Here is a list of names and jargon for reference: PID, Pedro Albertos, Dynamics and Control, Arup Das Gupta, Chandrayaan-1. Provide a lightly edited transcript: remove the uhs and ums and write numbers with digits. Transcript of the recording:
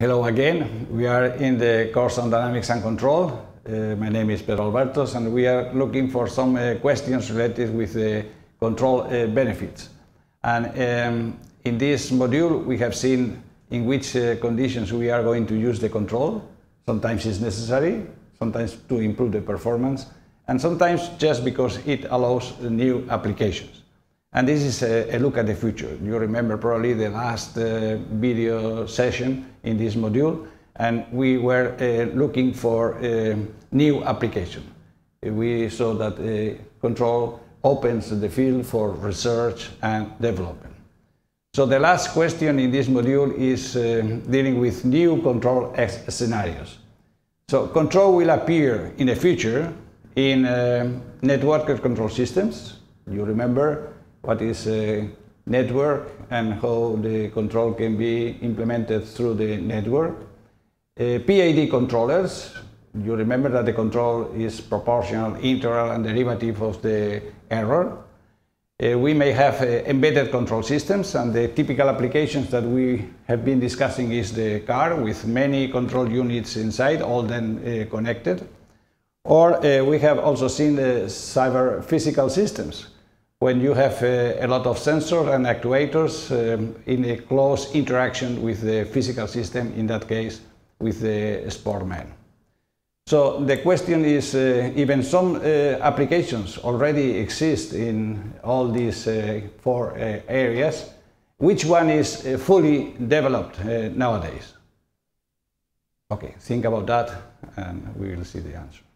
Hello again. We are in the course on Dynamics and Control. My name is Pedro Albertos, and we are looking for some questions related with the control benefits. And in this module, we have seen in which conditions we are going to use the control. Sometimes it's necessary, sometimes to improve the performance, and sometimes just because it allows new applications. And this is a look at the future. You remember probably the last video session in this module, and we were looking for new application. We saw that control opens the field for research and development. So the last question in this module is dealing with new control scenarios. So control will appear in the future in networked control systems. You remember what is a network and how the control can be implemented through the network. PID controllers, you remember that the control is proportional, integral and derivative of the error. We may have embedded control systems, and the typical applications that we have been discussing is the car with many control units inside, all then connected. Or we have also seen the cyber physical systems, when you have a lot of sensors and actuators in a close interaction with the physical system, in that case with the sportman. So the question is, even some applications already exist in all these four areas. Which one is fully developed nowadays? Okay, think about that and we will see the answer.